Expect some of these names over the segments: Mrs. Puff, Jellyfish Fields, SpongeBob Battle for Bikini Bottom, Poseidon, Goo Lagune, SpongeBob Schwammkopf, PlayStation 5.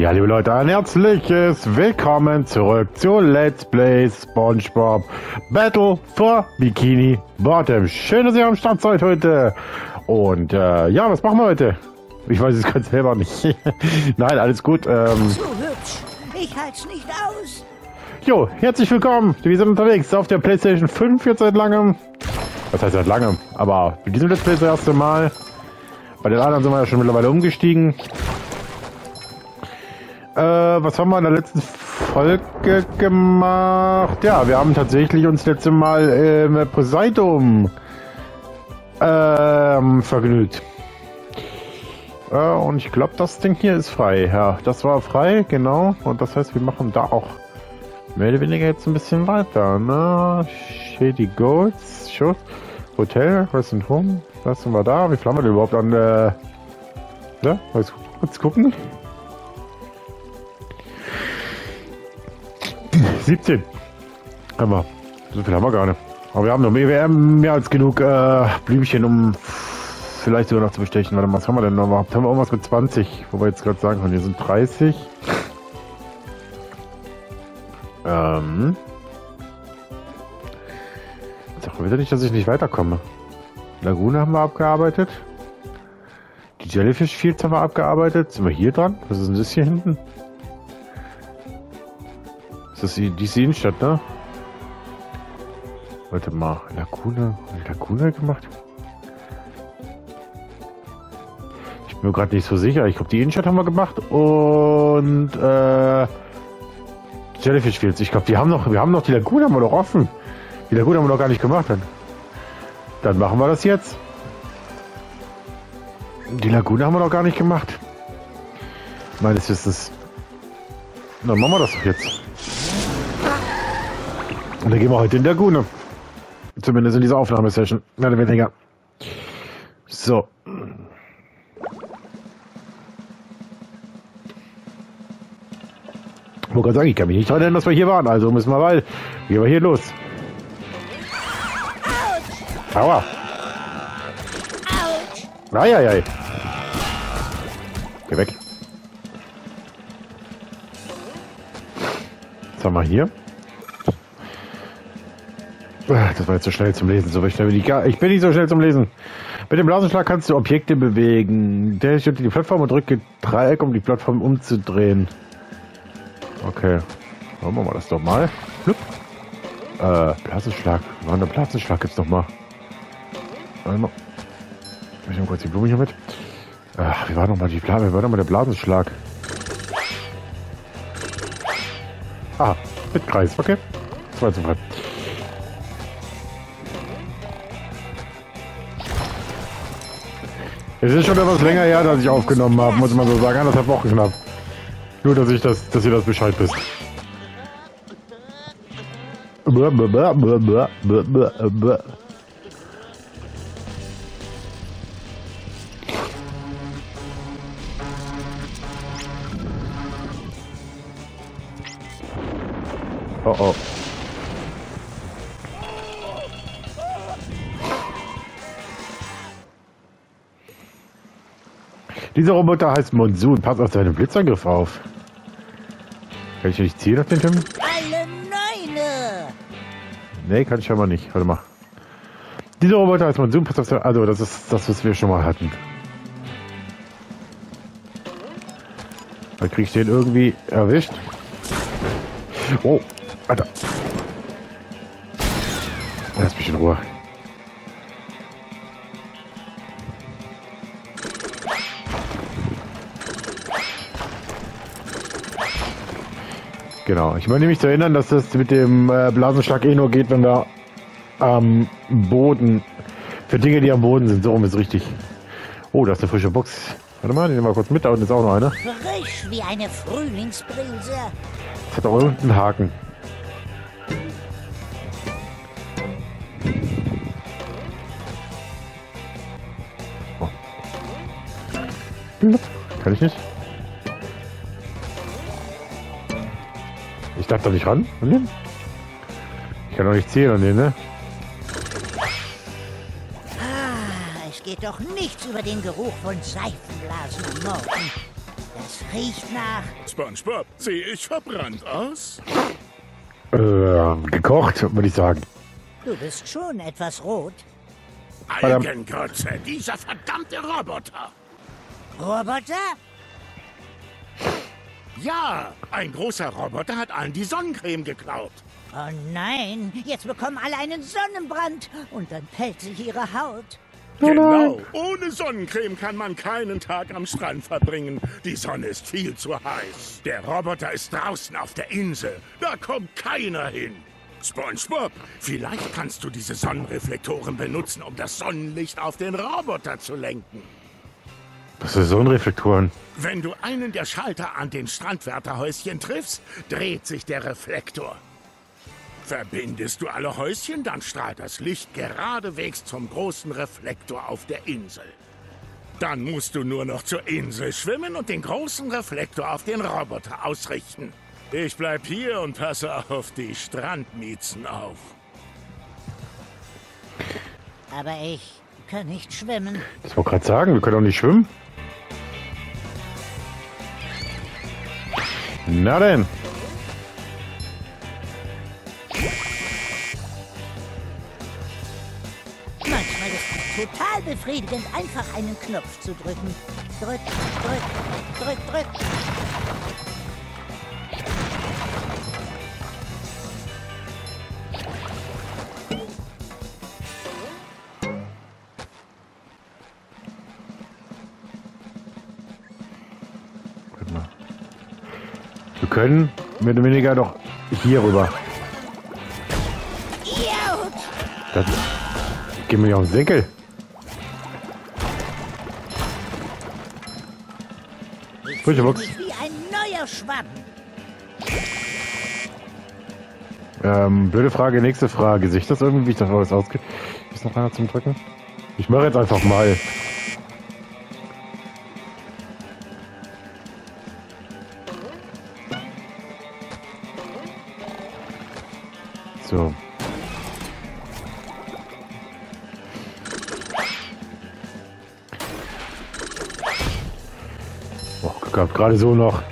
Ja, liebe Leute, ein herzliches Willkommen zurück zu Let's Play SpongeBob Battle for Bikini Bottom. Schön, dass ihr am Start seid heute. Und ja, was machen wir heute? Ich weiß es ganz selber nicht. Nein, alles gut. So hübsch. Ich halt's nicht aus. Jo, herzlich willkommen. Wir sind unterwegs auf der PlayStation 5 jetzt seit langem. Was heißt seit langem? Aber mit diesem Let's Play das erste Mal. Bei den anderen sind wir ja schon mittlerweile umgestiegen. Was haben wir in der letzten Folge gemacht? Ja, wir haben tatsächlich uns letzte Mal im Poseidon vergnügt. Und ich glaube, das Ding hier ist frei. Ja, das war frei, genau. Und das heißt, wir machen da auch mehr oder weniger jetzt ein bisschen weiter. Ne? Shady Goats, Schuss, Hotel, Rest & Home. Was sind wir da? Wie viel haben wir denn überhaupt an? Ja, kurz gucken. 17 haben wir. So viel haben wir gar nicht. Aber wir haben noch mehr als genug Blümchen, um vielleicht sogar noch zu bestechen. Warte mal, was haben wir denn noch? Haben wir irgendwas mit 20? Wobei jetzt gerade sagen können, hier sind 30. Sag mal bitte nicht, dass ich nicht weiterkomme. Lagune haben wir abgearbeitet. Die Jellyfish Fields haben wir abgearbeitet. Sind wir hier dran? Was ist denn das hier hinten? Das ist die Innenstadt, ne? Warte mal, Lagune gemacht? Ich bin mir gerade nicht so sicher. Ich glaube, die Innenstadt haben wir gemacht und Jellyfish Fields. Ich glaube, wir haben noch die Lagune haben wir noch offen. Die Lagune haben wir noch gar nicht gemacht. Dann machen wir das jetzt. Die Lagune haben wir noch gar nicht gemacht. Meines Wissens. Dann machen wir das doch jetzt. Und dann gehen wir heute in der Lagune. Zumindest in dieser Aufnahmesession. Mehr oder weniger. So. Ich wollte gerade sagen, ich kann mich nicht daran erinnern, dass wir hier waren. Also müssen wir mal. Gehen wir hier los. Aua. Eieiei. Geh weg. Was haben wir hier? Das war jetzt so schnell zum Lesen. Ich bin nicht so schnell zum Lesen. Mit dem Blasenschlag kannst du Objekte bewegen. Der steht die Plattform und drückt Dreieck, um die Plattform umzudrehen. Okay. Machen wir mal das doch mal. Blasenschlag. Wann der Blasenschlag gibt's noch mal? Einmal. Ich nehme kurz die Blume hier mit. Ach, wir waren noch mal der Blasenschlag. Ah, mit Kreis, okay. Das war jetzt soweit. Es ist schon etwas länger her, dass ich aufgenommen habe, muss man so sagen. Anderthalb Wochen knapp. Nur, dass ihr das Bescheid wisst. Oh oh. Dieser Roboter heißt Monsoon. Pass auf seinen Blitzangriff auf. Kann ich nicht ziehen auf den Typen? Alle Neune! Nee, kann ich ja mal nicht. Warte mal. Dieser Roboter heißt Monsoon. Pass auf seinen... Also, das ist das, was wir schon mal hatten. Da krieg ich den irgendwie erwischt. Oh, Alter. Lass mich in Ruhe. Genau, ich meine mich zu erinnern, dass das mit dem Blasenschlag eh nur geht, wenn wir am Boden, für Dinge, die am Boden sind, so rum ist richtig. Oh, da ist eine frische Box. Warte mal, die nehmen wir kurz mit, da unten ist auch noch eine. Frisch wie eine Frühlingsbrise. Das hat auch irgendeinen Haken. Oh. Kann ich nicht? Ich darf da nicht ran? Ich kann doch nicht zielen an den, ne? Ah, es geht doch nichts über den Geruch von Seifenblasen im Morgen. Es riecht nach... SpongeBob, sehe ich verbrannt aus? Gekocht, würde ich sagen. Du bist schon etwas rot. Algenkotze, dieser verdammte Roboter. Roboter? Ja, ein großer Roboter hat allen die Sonnencreme geklaut. Oh nein, jetzt bekommen alle einen Sonnenbrand und dann pellt sich ihre Haut. Genau, ohne Sonnencreme kann man keinen Tag am Strand verbringen. Die Sonne ist viel zu heiß. Der Roboter ist draußen auf der Insel. Da kommt keiner hin. SpongeBob, vielleicht kannst du diese Sonnenreflektoren benutzen, um das Sonnenlicht auf den Roboter zu lenken. Was sind Sonnenreflektoren? Wenn du einen der Schalter an den Strandwärterhäuschen triffst, dreht sich der Reflektor. Verbindest du alle Häuschen, dann strahlt das Licht geradewegs zum großen Reflektor auf der Insel. Dann musst du nur noch zur Insel schwimmen und den großen Reflektor auf den Roboter ausrichten. Ich bleib hier und passe auf die Strandmiezen auf. Aber ich kann nicht schwimmen. Das wollte ich gerade sagen, wir können auch nicht schwimmen. Na denn. Manchmal ist es total befriedigend, einfach einen Knopf zu drücken. Drück, drück, drück, drück. Können mehr oder weniger doch hier rüber. Das geht mir ja auf den Senkel. Ich bin wie ein neuer Schwamm. Blöde Frage, nächste Frage. Sehe ich das irgendwie? Ich dachte, das ausgeht. Ist noch einer zum Drücken? Ich mache jetzt einfach mal. So. Oh, gehabt, gerade so noch.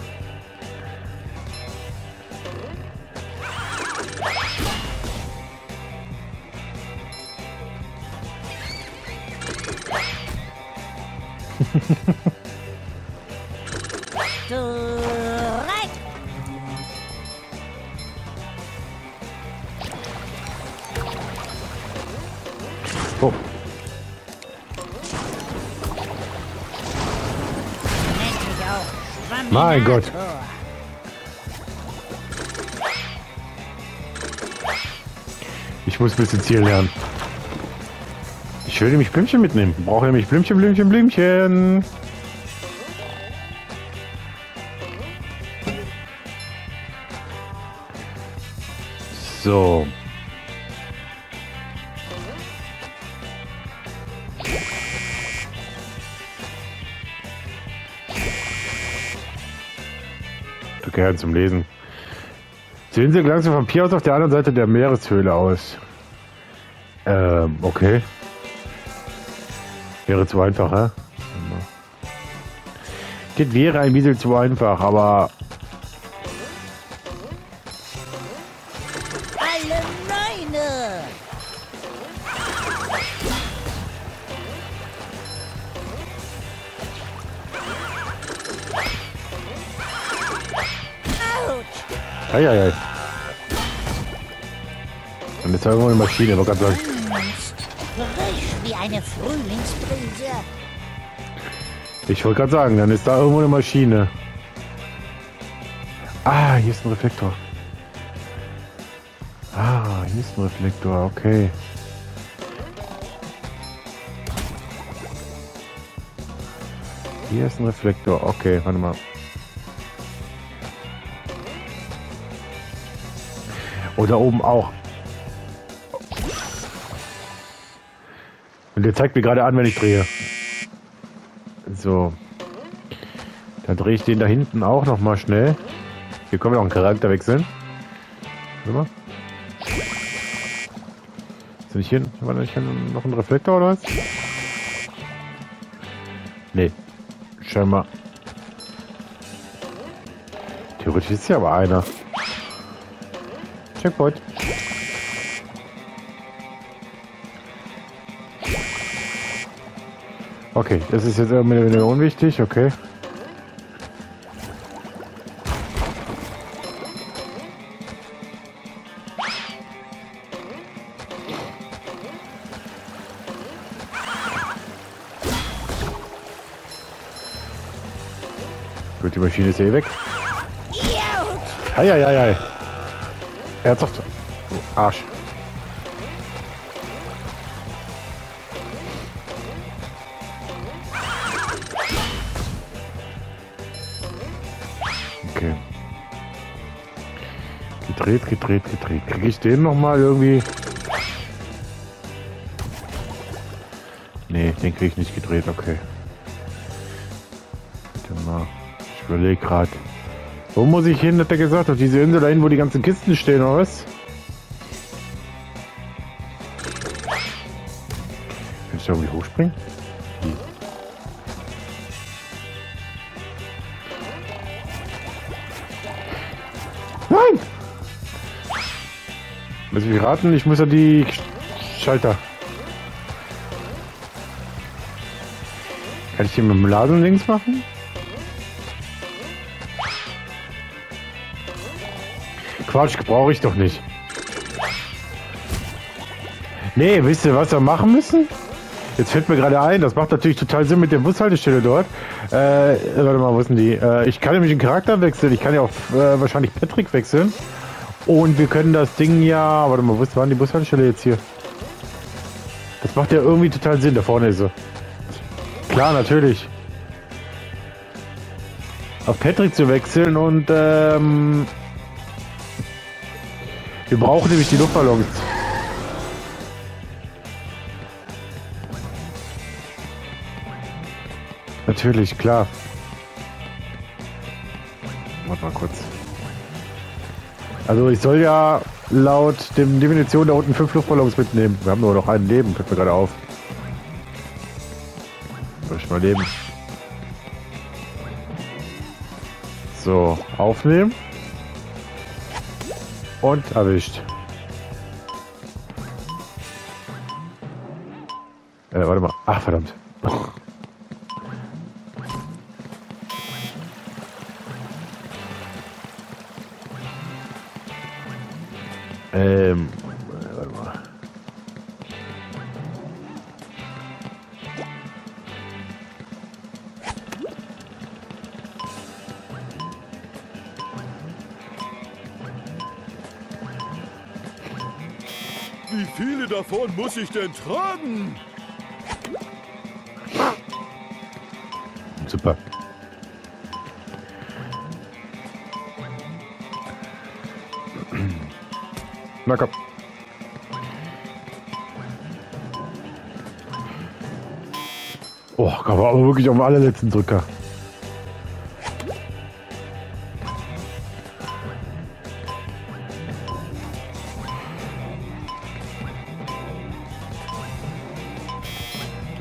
Oh. Mein Gott. Ich muss ein bisschen Ziel lernen. Ich will nämlich Blümchen mitnehmen. Ich brauche nämlich Blümchen, Blümchen, Blümchen. So. Okay, zum Lesen. Die Insel gelangt zum Vampir aus auf der anderen Seite der Meereshöhle aus. Okay. Wäre zu einfach, hä? Das wäre ein bisschen zu einfach, aber... Alle meine! Eieiei. Und jetzt haben wir eine Maschine, wollte ich gerade sagen. Frisch wie eine Frühlingsbrise. Ich wollte gerade sagen, dann ist da irgendwo eine Maschine. Ah, hier ist ein Reflektor. Ah, hier ist ein Reflektor, okay. Hier ist ein Reflektor, okay, warte mal. Und da oben auch. Und der zeigt mir gerade an, wenn ich drehe. So. Dann drehe ich den da hinten auch nochmal schnell. Hier können wir noch einen Charakter wechseln. Warte mal. Ist nicht hin? Warte, ich kann noch einen Reflektor oder was? Nee. Scheinbar. Theoretisch ist hier aber einer. Checkpoint. Okay, das ist jetzt irgendwie wieder unwichtig, okay. Gut, die Maschine ist eh weg. Eieieiei. Ernsthaft? Oh, Arsch. Okay. Gedreht. Kriege ich den nochmal irgendwie? Nee, den kriege ich nicht gedreht, okay. Ich überlege gerade. Wo muss ich hin, hat er gesagt? Auf diese Insel dahin, wo die ganzen Kisten stehen, oder was? Kannst du irgendwie hochspringen? Hm. Nein! Lass mich raten, ich muss ja die Schalter. Kann ich den mit dem Laden links machen? Quatsch, brauche ich doch nicht. Nee, wisst ihr, was wir machen müssen? Jetzt fällt mir gerade ein, das macht natürlich total Sinn mit der Bushaltestelle dort. Warte mal, wo sind die? Ich kann nämlich den Charakter wechseln. Ich kann ja auch wahrscheinlich Patrick wechseln. Und wir können das Ding ja... Warte mal, wo waren die Bushaltestelle jetzt hier? Das macht ja irgendwie total Sinn. Da vorne ist sie. Klar, natürlich. Auf Patrick zu wechseln und... Wir brauchen nämlich die Luftballons. Natürlich, klar. Warte mal kurz. Also ich soll ja laut dem Definition da unten 5 Luftballons mitnehmen. Wir haben nur noch ein Leben, fällt mir gerade auf. Soll ich mal leben? So, aufnehmen. Und erwischt. Warte mal. Ach, verdammt. Warte mal. Wie viele davon muss ich denn tragen? Super. Na komm. Oh, komm, aber wirklich auf den allerletzten Drücker.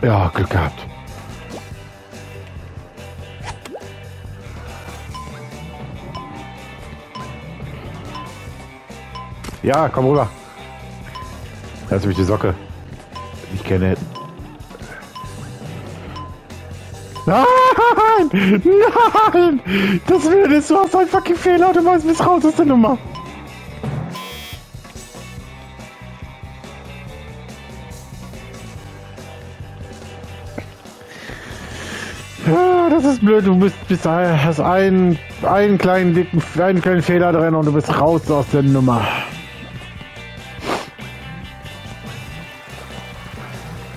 Ja, Glück gehabt. Ja, komm rüber. Lass mich die Socke. Ich kenne. Nein! Nein! Das will das. Du hast einen fucking Fehler. Du weißt, bis raus ist die Nummer. Das ist blöd, du hast einen kleinen Fehler drin und du bist raus aus der Nummer.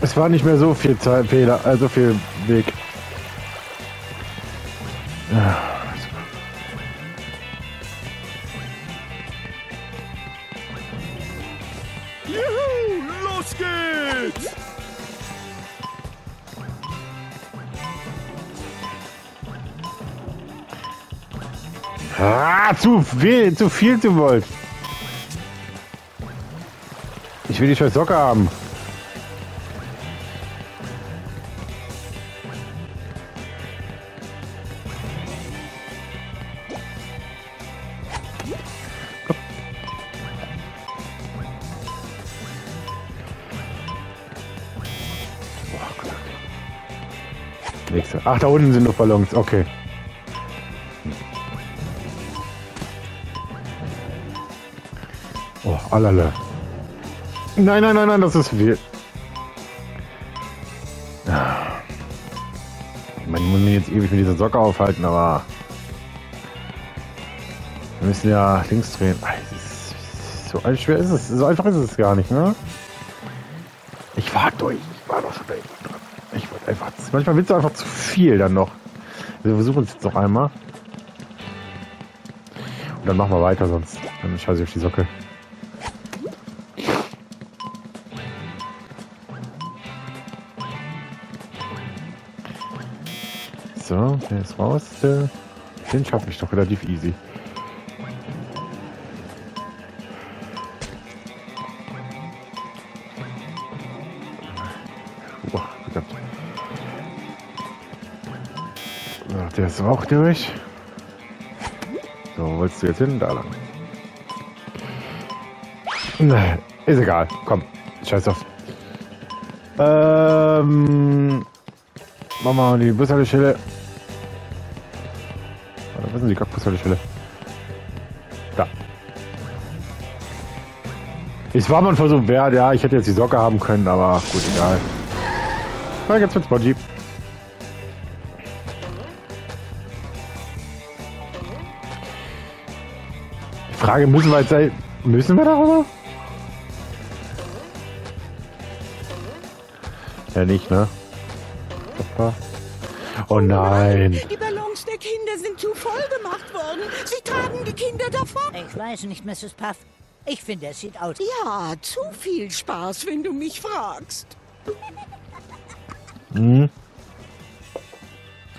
Es war nicht mehr so viel Zeit, Fehler, also viel Weg. Juhu, los geht's! Ah, zu wollen. Ich will die scheiß Socke haben. Nächste. Ach, da unten sind noch Ballons, okay. Oh, allerlei. Nein, nein, nein, nein, das ist viel. Ich meine, ich muss mich jetzt ewig mit dieser Socke aufhalten, aber... Wir müssen ja links drehen. So schwer ist es, so einfach ist es gar nicht, ne? Ich war durch, ich war doch schon da dran. Ich wollte einfach, manchmal willst du einfach zu viel dann noch. Wir versuchen es jetzt noch einmal. Und dann machen wir weiter, sonst dann scheiße ich auf die Socke. So, der ist raus. Den schaffe ich doch relativ easy. Der ist auch durch. So, wo willst du jetzt hin? Da lang. Nein, ist egal. Komm, scheiß auf. Machen wir die Bushaltestelle. Was ist denn die Bushaltestelle? Da. Es war mal ein Versuch wert, ja. Ich hätte jetzt die Socke haben können, aber gut, egal. Na, jetzt wird's Spongebob. Frage, müssen wir jetzt sein? Müssen wir darüber? Ja, nicht, ne? Oh nein! Die Ballons der Kinder sind zu voll gemacht worden. Sie tragen die Kinder davon. Ich weiß nicht, Mrs. Puff. Ich finde, es sieht aus. Ja, zu viel Spaß, wenn du mich fragst. Hm.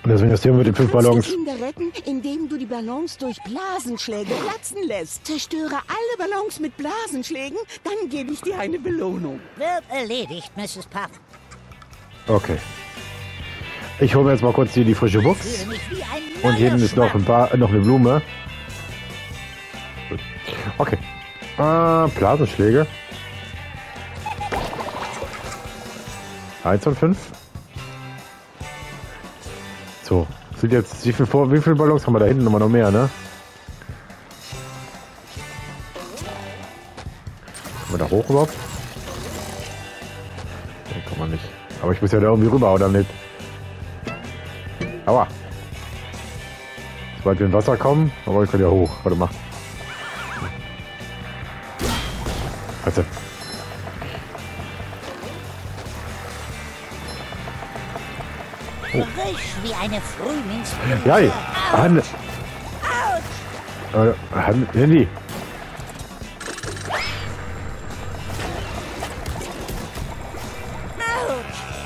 Deswegen das Thema mit den 5 Ballons. Du kannst die Kinder retten, indem du die Ballons durch Blasenschläge platzen lässt. Zerstöre alle Ballons mit Blasenschlägen, dann gebe ich dir eine Belohnung. Wird erledigt, Mrs. Puff. Okay. Ich hole mir jetzt mal kurz hier die frische Buchs. Und heben ist noch ein paar, noch eine Blume. Okay. Blasenschläge. 1 von 5. So, sind jetzt wie viele Ballons haben wir da hinten? Nochmal noch mehr, ne? Kommen wir da hoch überhaupt? Ne, kann man nicht. Aber ich muss ja da irgendwie rüber, oder nicht? Aua! Sobald wir in Wasser kommen, aber ich kann ja hoch. Warte mal. Warte. Wie eine Frühlingsblume. Ja, Hand. Hand. Handy.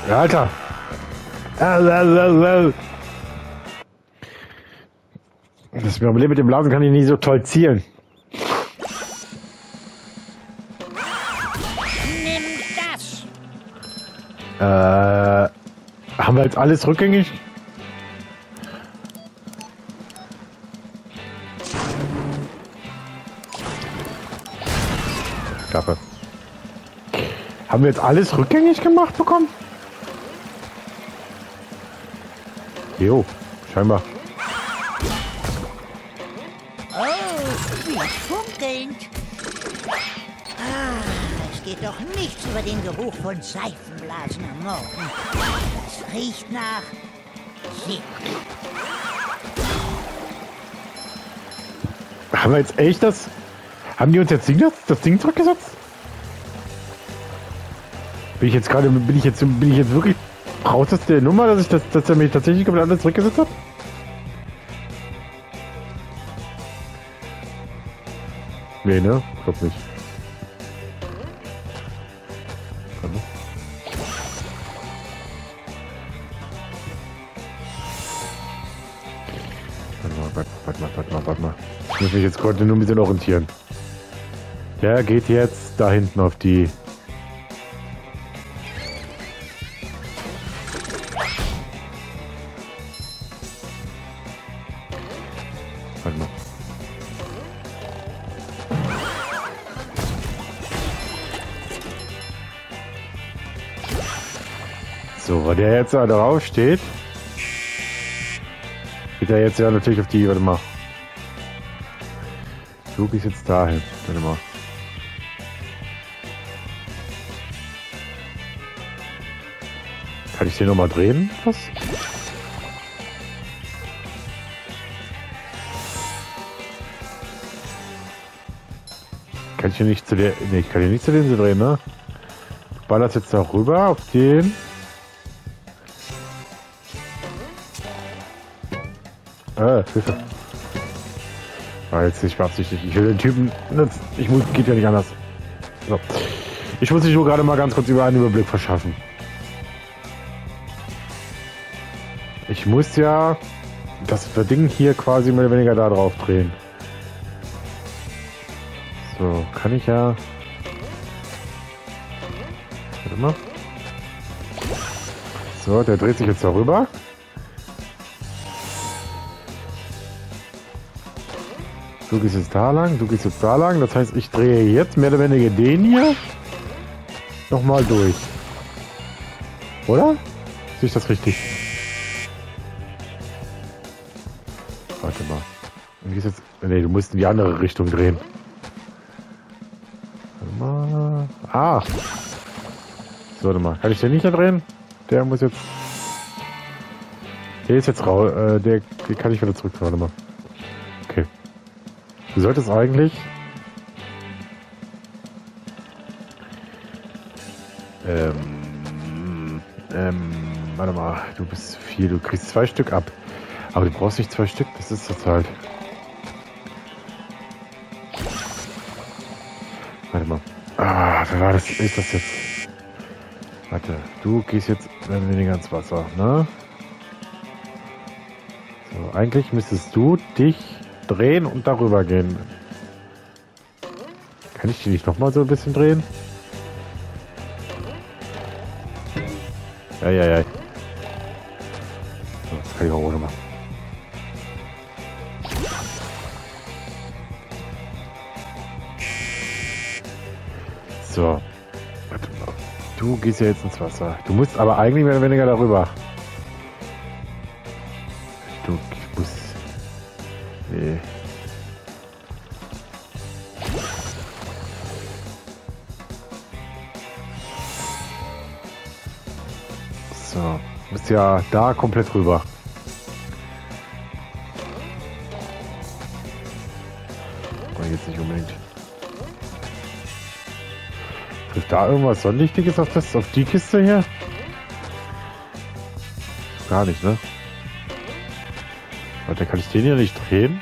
Ja, Alter. Das Problem mit dem Blasen kann ich nicht so toll zielen. Nimm das. Haben wir jetzt alles rückgängig? Klappe. Haben wir jetzt alles rückgängig gemacht bekommen? Jo, scheinbar. Oh, wie funkelnd. Ah, es geht doch nichts über den Geruch von Seifenblasen am Morgen. Es riecht nach Sieg. Haben wir jetzt echt das? Haben die uns jetzt das Ding zurückgesetzt? Bin ich jetzt gerade, bin ich jetzt wirklich raus aus der Nummer, dass er mich tatsächlich komplett anders zurückgesetzt hat? Nee, ne? Ich glaub nicht. Warte mal. Ich muss mich jetzt gerade nur ein bisschen orientieren. Der geht jetzt da hinten auf die... Warte mal. So, weil der jetzt da drauf steht... Geht ja jetzt ja natürlich auf die, warte mal. Flug ich jetzt dahin, warte mal. Kann ich den nochmal drehen? Was? Kann ich hier nicht zu der. Ne, ich kann hier nicht zu den drehen, ne? Ballert jetzt da rüber auf den. Hilfe. Ah, jetzt nicht beabsichtigt. Ich will den Typen nutzen. Ich muss, geht ja nicht anders. So. Ich muss mich nur gerade mal ganz kurz über einen Überblick verschaffen. Ich muss ja das Ding hier quasi mehr oder weniger da drauf drehen. So, kann ich ja... Warte mal. So, der dreht sich jetzt darüber. Du gehst jetzt da lang, du gehst jetzt da lang. Das heißt, ich drehe jetzt mehr oder weniger den hier nochmal durch. Oder? Sehe ich das richtig? Warte mal. Du gehst jetzt... Ne, du musst in die andere Richtung drehen. Warte mal. Ah! So, warte mal. Kann ich den nicht mehr drehen? Der muss jetzt... Der ist jetzt raus. Den kann ich wieder zurück. Warte mal. Du solltest eigentlich warte mal, du bist viel, du kriegst 2 Stück ab. Aber du brauchst nicht 2 Stück, das ist das halt. Warte mal. Ah, wer war das? Ist das jetzt? Warte, du gehst jetzt weniger ins Wasser, ne? So, eigentlich müsstest du dich drehen und darüber gehen. Kann ich die nicht nochmal so ein bisschen drehen? Ja, ja, ja. So, das kann ich auch ohne machen. So. Warte mal. Du gehst ja jetzt ins Wasser. Du musst aber eigentlich mehr oder weniger darüber. Nee. So, muss ja da komplett rüber. Aber jetzt nicht unbedingt. Trifft da irgendwas Sonnenlichtiges auf das, auf die Kiste hier? Gar nicht, ne? Warte, kann ich den hier nicht drehen?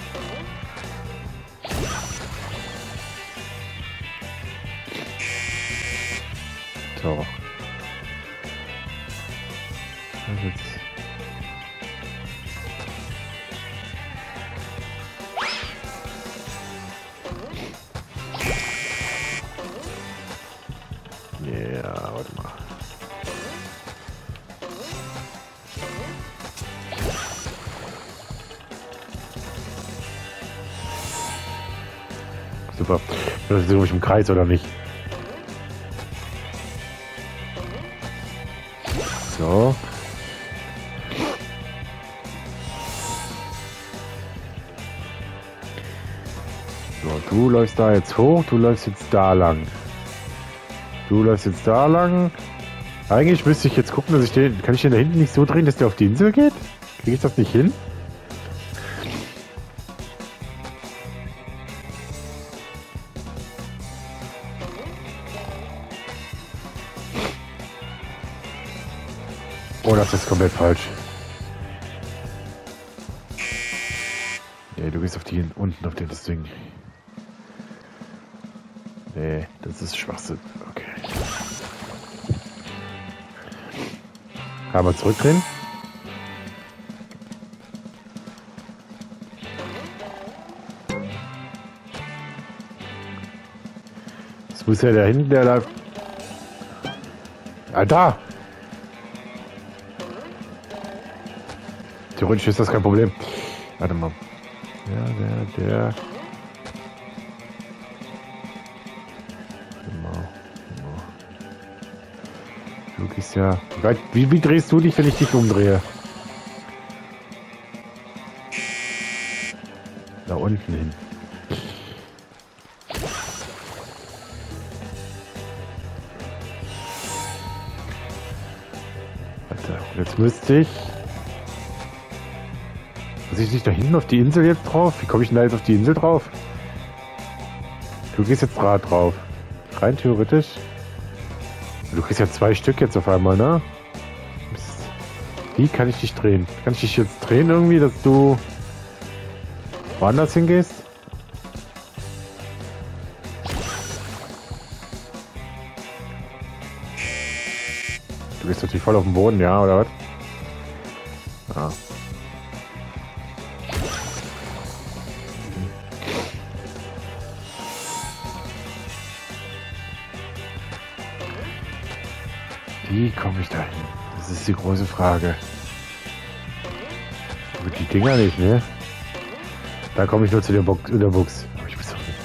So. Was jetzt? Ja, warte mal. Super. Das ist irgendwie im Kreis, oder nicht? So. So, du läufst da jetzt hoch, du läufst jetzt da lang. Du läufst jetzt da lang. Eigentlich müsste ich jetzt gucken, dass ich den... Kann ich den da hinten nicht so drehen, dass der auf die Insel geht? Kriege ich das nicht hin? Oh, das ist komplett falsch. Nee, du gehst auf die unten auf den das Ding. Nee, das ist Schwachsinn. Okay. Aber zurückdrehen. Das muss ja da hinten, der läuft. Alter! Theoretisch ist das kein Problem. Warte mal. Ja, der. Genau. Du gehst ja. Wie drehst du dich, wenn ich dich umdrehe? unten hin. Alter, jetzt müsste ich... Muss ich nicht da hinten auf die Insel jetzt drauf? Wie komme ich denn da jetzt auf die Insel drauf? Du gehst jetzt gerade drauf. Rein theoretisch. Du kriegst ja 2 Stück jetzt auf einmal, ne? Wie kann ich dich drehen? Kann ich dich jetzt drehen irgendwie, dass du woanders hingehst? Du bist natürlich voll auf dem Boden, ja, oder was? Ja. Wie komme ich da hin? Das ist die große Frage. Aber die Dinger nicht, ne? Da komme ich nur zu der Box. In der Box. Aber ich muss doch nicht.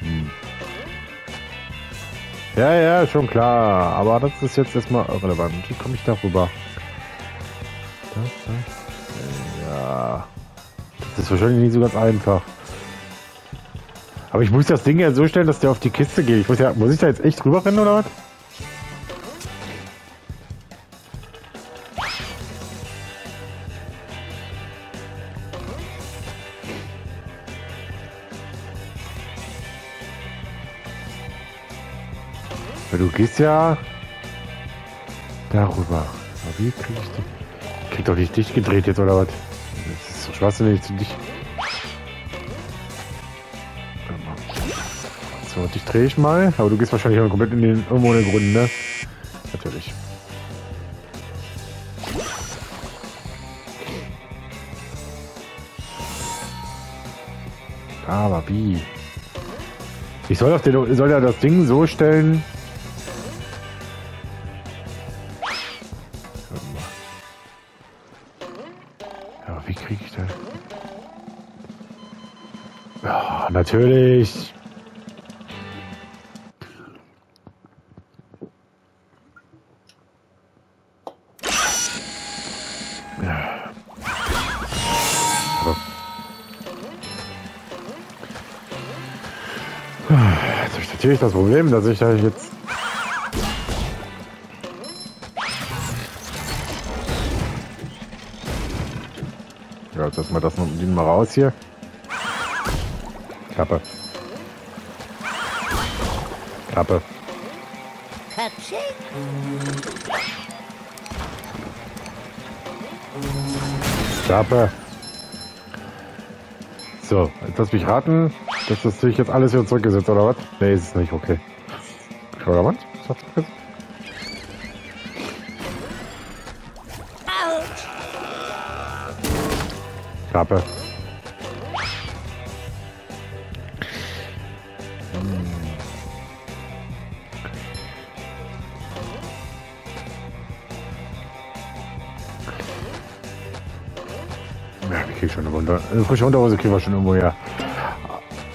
Hm. Ja, ja, schon klar. Aber das ist jetzt erstmal irrelevant. Wie komme ich da rüber? Ja. Das ist wahrscheinlich nicht so ganz einfach. Aber ich muss das Ding ja so stellen, dass der auf die Kiste geht. Ich muss ja, muss ich da jetzt echt rüber rennen oder was? Weil du gehst ja darüber. Aber wie krieg ich den? Krieg doch nicht dicht gedreht jetzt oder was? Das ist so schwachsinnig zu dicht. So, dich drehe ich mal, aber du gehst wahrscheinlich auch komplett in den irgendwo in den Grund, ne? Natürlich. Aber wie? Ich soll ja das Ding so stellen. Aber wie kriege ich das? Ja, natürlich. Natürlich das Problem, dass ich da jetzt... Ja, jetzt lassen wir das mal raus hier. Klappe. Klappe. Klappe. So, jetzt lass mich raten. Das ist natürlich jetzt alles wieder zurückgesetzt, oder was? Nee, ist es nicht, okay. Oder was? Klappe. Ja, ich krieg schon eine frische Unterhose kriegen wir schon irgendwo her.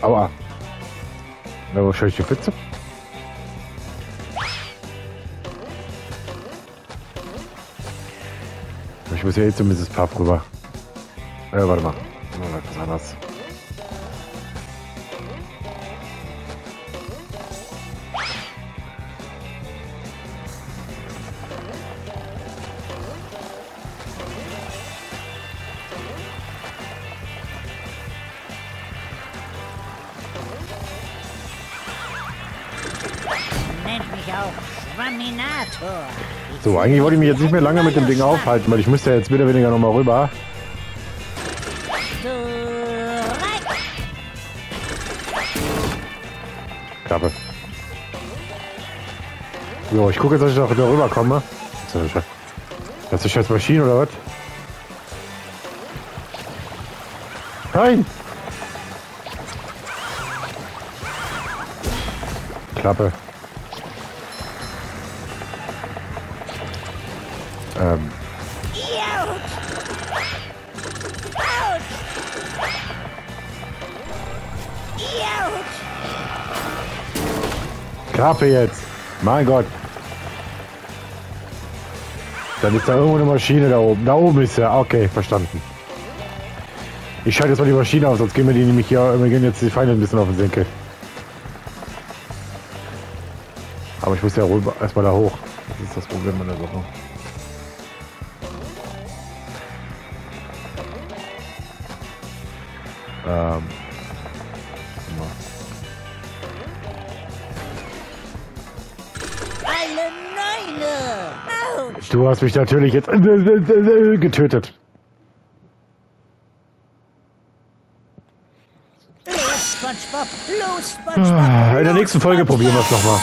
Aua. Na, wo stelle ich die Pfütze? Ich muss ja eh zu Mrs. Puff rüber. Warte mal. Das ist anders. So, eigentlich wollte ich mich jetzt nicht mehr lange mit dem Ding aufhalten, weil ich müsste ja jetzt wieder weniger nochmal rüber. Klappe. Jo, ich gucke jetzt, dass ich da wieder rüberkomme. Das ist jetzt Maschine oder was? Nein! Klappe. Klappe jetzt! Mein Gott! Dann ist da irgendwo eine Maschine da oben. Da oben ist ja. Okay, verstanden. Ich schalte jetzt mal die Maschine auf, sonst gehen wir die nämlich hier. Wir gehen jetzt die Feinde ein bisschen auf den Senkel. Aber ich muss ja erstmal da hoch. Das ist das Problem meiner Sache. Du hast mich natürlich jetzt getötet. Los, SpongeBob. In der nächsten Folge probieren wir es nochmal.